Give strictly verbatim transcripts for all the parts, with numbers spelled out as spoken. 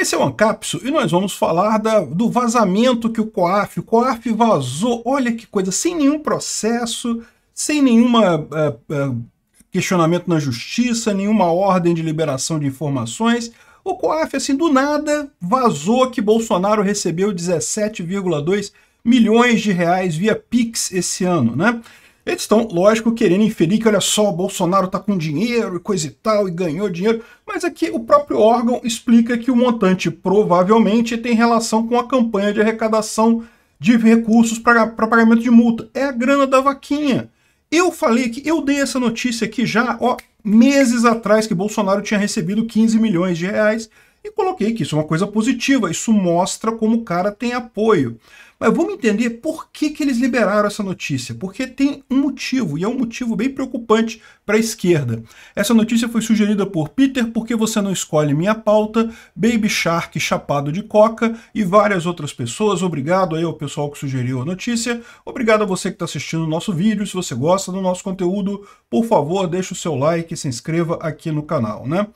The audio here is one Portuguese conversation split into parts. Esse é o Ancapsu e nós vamos falar da, do vazamento que o COAF, o COAF vazou, olha que coisa, sem nenhum processo, sem nenhum uh, uh, questionamento na justiça, nenhuma ordem de liberação de informações. O COAF, assim, do nada, vazou que Bolsonaro recebeu dezessete vírgula dois milhões de reais via Pix esse ano, né? Eles estão, lógico, querendo inferir que, olha só, Bolsonaro tá com dinheiro e coisa e tal, e ganhou dinheiro, mas aqui o próprio órgão explica que o montante provavelmente tem relação com a campanha de arrecadação de recursos para pagamento de multa. É a grana da vaquinha. Eu falei que eu dei essa notícia aqui já, ó, meses atrás, que Bolsonaro tinha recebido quinze milhões de reais, e coloquei que isso é uma coisa positiva, isso mostra como o cara tem apoio. Mas vamos entender por que que eles liberaram essa notícia, porque tem um motivo, e é um motivo bem preocupante para a esquerda. Essa notícia foi sugerida por Peter, porque você não escolhe minha pauta, Baby Shark, Chapado de Coca e várias outras pessoas. Obrigado aí ao pessoal que sugeriu a notícia, obrigado a você que está assistindo o nosso vídeo. Se você gosta do nosso conteúdo, por favor, deixa o seu like e se inscreva aqui no canal, né?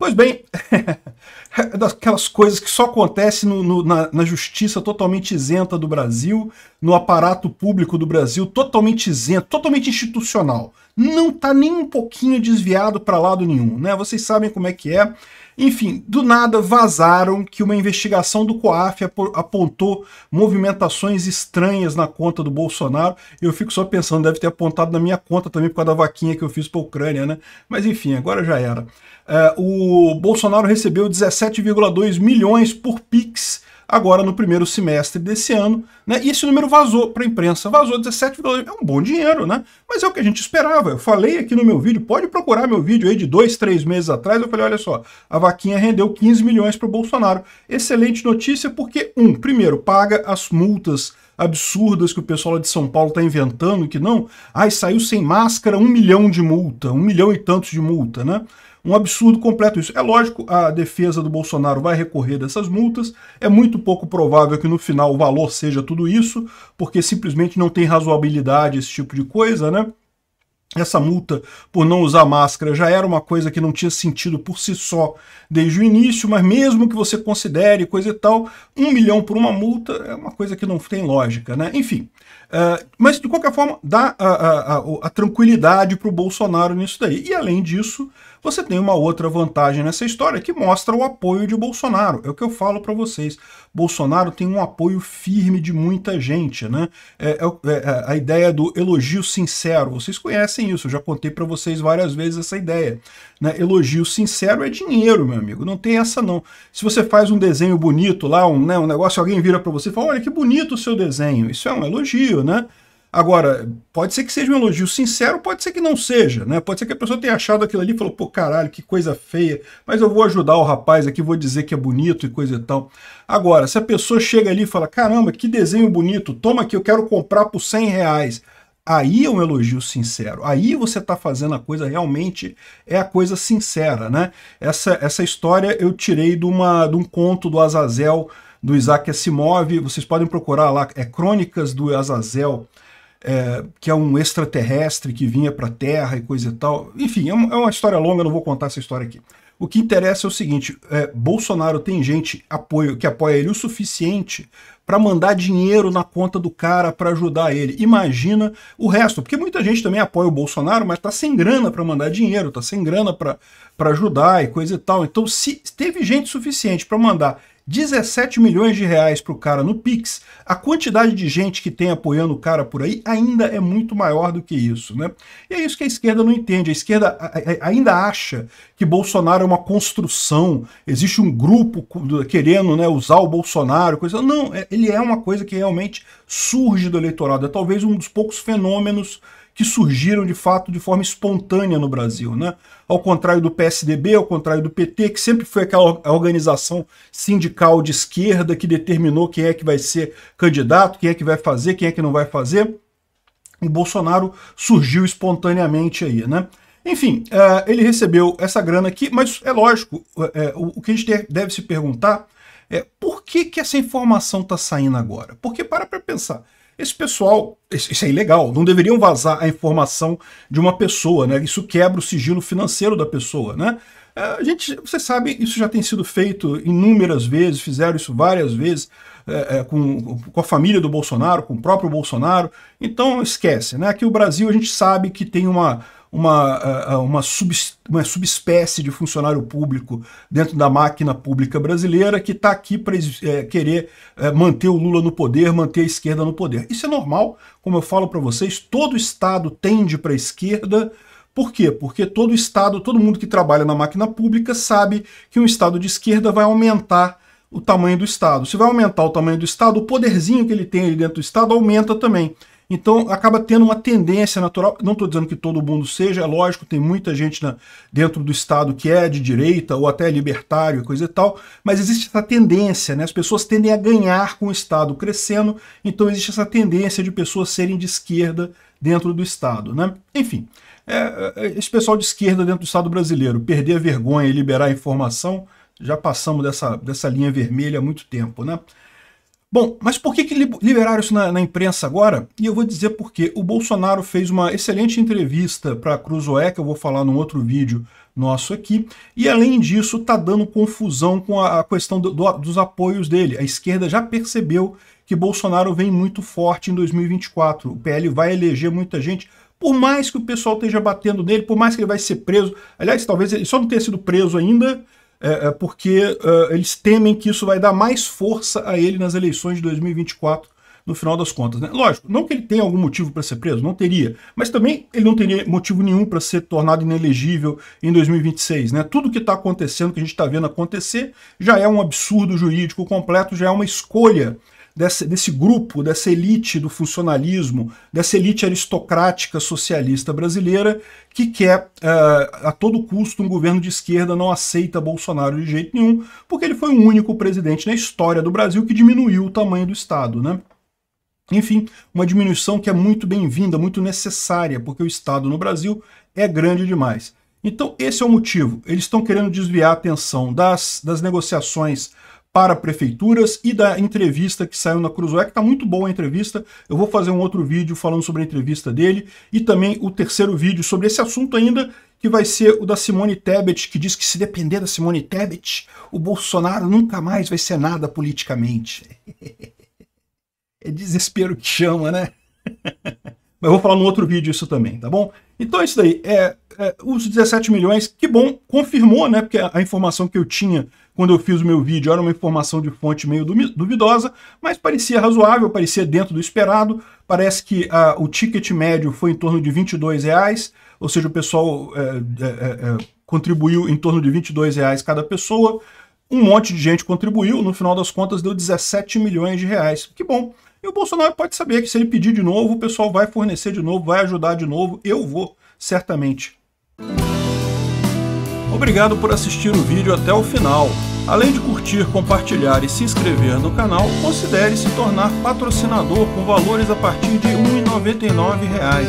Pois bem, daquelas coisas que só acontecem no, no, na, na justiça totalmente isenta do Brasil, no aparato público do Brasil totalmente isento, totalmente institucional. Não tá nem um pouquinho desviado para lado nenhum, né? Vocês sabem como é que é. Enfim, do nada vazaram que uma investigação do COAF apontou movimentações estranhas na conta do Bolsonaro. Eu fico só pensando, deve ter apontado na minha conta também por causa da vaquinha que eu fiz para a Ucrânia, né? Mas enfim, agora já era. Uh, o Bolsonaro recebeu dezessete vírgula dois milhões por Pix agora no primeiro semestre desse ano, né? E esse número vazou para a imprensa, vazou dezessete vírgula dois, é um bom dinheiro, né? Mas é o que a gente esperava. Eu falei aqui no meu vídeo, pode procurar meu vídeo aí de dois, três meses atrás, eu falei, olha só, a vaquinha rendeu quinze milhões para o Bolsonaro. Excelente notícia porque, um, primeiro, paga as multas absurdas que o pessoal de São Paulo está inventando, que não, ai, saiu sem máscara, um milhão de multa, um milhão e tantos de multa, né? Um absurdo completo isso. É lógico, a defesa do Bolsonaro vai recorrer dessas multas, é muito pouco provável que no final o valor seja tudo isso, porque simplesmente não tem razoabilidade esse tipo de coisa, né? Essa multa por não usar máscara já era uma coisa que não tinha sentido por si só desde o início, mas mesmo que você considere coisa e tal, um milhão por uma multa é uma coisa que não tem lógica, né? Enfim, uh, mas de qualquer forma dá a, a, a, a tranquilidade para o Bolsonaro nisso daí. E além disso, você tem uma outra vantagem nessa história que mostra o apoio de Bolsonaro. É o que eu falo para vocês. Bolsonaro tem um apoio firme de muita gente, né? É, é, é a ideia do elogio sincero. Vocês conhecem isso, eu já contei para vocês várias vezes essa ideia, né? Elogio sincero é dinheiro, meu amigo, não tem essa não. Se você faz um desenho bonito lá, um, né, um negócio, alguém vira para você e fala, olha que bonito o seu desenho, isso é um elogio, né? Agora, pode ser que seja um elogio sincero, pode ser que não seja, né? Pode ser que a pessoa tenha achado aquilo ali e falou, pô, caralho, que coisa feia, mas eu vou ajudar o rapaz aqui, vou dizer que é bonito e coisa e tal. Agora, se a pessoa chega ali e fala, caramba, que desenho bonito, toma aqui, eu quero comprar por cem reais, aí é um elogio sincero, aí você está fazendo a coisa, realmente é a coisa sincera, né? Essa, essa história eu tirei de, uma, de um conto do Azazel, do Isaac Asimov, vocês podem procurar lá, é Crônicas do Azazel, é, que é um extraterrestre que vinha para a Terra e coisa e tal. Enfim, é uma, é uma história longa, não vou contar essa história aqui. O que interessa é o seguinte, é, Bolsonaro tem gente apoio, que apoia ele o suficiente para mandar dinheiro na conta do cara para ajudar ele. Imagina o resto, porque muita gente também apoia o Bolsonaro, mas tá sem grana para mandar dinheiro, tá sem grana para ajudar e coisa e tal. Então, se teve gente suficiente para mandar dezessete milhões de reais para o cara no Pix, a quantidade de gente que tem apoiando o cara por aí ainda é muito maior do que isso, né? E é isso que a esquerda não entende. A esquerda ainda acha que Bolsonaro é uma construção, existe um grupo querendo, né, usar o Bolsonaro, coisa. Não, ele é uma coisa que realmente surge do eleitorado. É talvez um dos poucos fenômenos que surgiram de fato de forma espontânea no Brasil, né? Ao contrário do P S D B, ao contrário do P T, que sempre foi aquela organização sindical de esquerda que determinou quem é que vai ser candidato, quem é que vai fazer, quem é que não vai fazer. O Bolsonaro surgiu espontaneamente aí, né? Enfim, ele recebeu essa grana aqui, mas é lógico, o que a gente deve se perguntar é por que que essa informação está saindo agora? Porque para para pensar, esse pessoal, isso é ilegal, não deveriam vazar a informação de uma pessoa, né? Isso quebra o sigilo financeiro da pessoa, né? A gente, você sabe, isso já tem sido feito inúmeras vezes, fizeram isso várias vezes é, é, com, com a família do Bolsonaro, com o próprio Bolsonaro. Então esquece, né? Aqui o Brasil a gente sabe que tem uma, uma, uma, sub, uma subespécie de funcionário público dentro da máquina pública brasileira que está aqui para é, querer é, manter o Lula no poder, manter a esquerda no poder. Isso é normal, como eu falo para vocês, todo Estado tende para a esquerda. Por quê? Porque todo Estado, todo mundo que trabalha na máquina pública sabe que um Estado de esquerda vai aumentar o tamanho do Estado. Se vai aumentar o tamanho do Estado, o poderzinho que ele tem ali dentro do Estado aumenta também. Então acaba tendo uma tendência natural, não estou dizendo que todo mundo seja, é lógico, tem muita gente na, dentro do Estado que é de direita ou até libertário, coisa e tal, mas existe essa tendência, né? As pessoas tendem a ganhar com o Estado crescendo, então existe essa tendência de pessoas serem de esquerda dentro do Estado, né? Enfim, é, esse pessoal de esquerda dentro do Estado brasileiro, perder a vergonha e liberar a informação, já passamos dessa, dessa linha vermelha há muito tempo, né? Bom, mas por que, que liberaram isso na, na imprensa agora? E eu vou dizer por quê. O Bolsonaro fez uma excelente entrevista para a Crusoé, que eu vou falar num outro vídeo nosso aqui, e além disso está dando confusão com a, a questão do, do, dos apoios dele. A esquerda já percebeu que Bolsonaro vem muito forte em dois mil e vinte e quatro. O P L vai eleger muita gente, por mais que o pessoal esteja batendo nele, por mais que ele vai ser preso. Aliás, talvez ele só não tenha sido preso ainda, É, é porque uh, eles temem que isso vai dar mais força a ele nas eleições de dois mil e vinte e quatro, no final das contas, né? Lógico, não que ele tenha algum motivo para ser preso, não teria, mas também ele não teria motivo nenhum para ser tornado inelegível em dois mil e vinte e seis, né? Tudo que está acontecendo, que a gente está vendo acontecer, já é um absurdo jurídico completo, já é uma escolha desse, desse grupo, dessa elite do funcionalismo, dessa elite aristocrática socialista brasileira que quer, uh, a todo custo, um governo de esquerda. Não aceita Bolsonaro de jeito nenhum, porque ele foi o único presidente na história do Brasil que diminuiu o tamanho do Estado, né? Enfim, uma diminuição que é muito bem-vinda, muito necessária, porque o Estado no Brasil é grande demais. Então esse é o motivo. Eles estão querendo desviar a atenção das, das negociações para prefeituras e da entrevista que saiu na Cruzoé, que está muito boa a entrevista. Eu vou fazer um outro vídeo falando sobre a entrevista dele e também o terceiro vídeo sobre esse assunto ainda, que vai ser o da Simone Tebet, que diz que se depender da Simone Tebet, o Bolsonaro nunca mais vai ser nada politicamente. É desespero que chama, né? Mas eu vou falar num outro vídeo isso também, tá bom? Então é isso daí, é, é, os dezessete milhões, que bom, confirmou, né? Porque a, a informação que eu tinha quando eu fiz o meu vídeo era uma informação de fonte meio duvidosa, mas parecia razoável, parecia dentro do esperado. Parece que a, o ticket médio foi em torno de vinte e dois reais, ou seja, o pessoal é, é, é, contribuiu em torno de vinte e dois reais cada pessoa. Um monte de gente contribuiu, no final das contas deu dezessete milhões de reais, que bom. E o Bolsonaro pode saber que se ele pedir de novo, o pessoal vai fornecer de novo, vai ajudar de novo. Eu vou, certamente. Obrigado por assistir o vídeo até o final. Além de curtir, compartilhar e se inscrever no canal, considere se tornar patrocinador com valores a partir de um real e noventa e nove centavos.